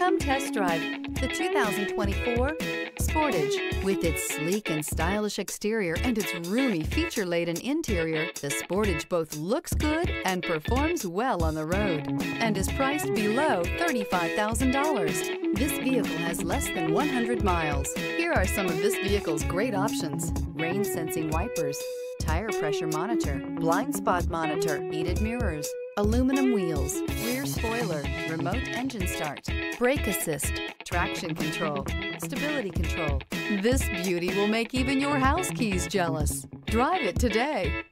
Come test drive the 2024 Sportage. With its sleek and stylish exterior and its roomy feature-laden interior, the Sportage both looks good and performs well on the road and is priced below $35,000. This vehicle has less than 100 miles. Here are some of this vehicle's great options: rain-sensing wipers, tire pressure monitor, blind spot monitor, heated mirrors, aluminum wheels, rear spoiler, remote engine start, brake assist, traction control, stability control. This beauty will make even your house keys jealous. Drive it today.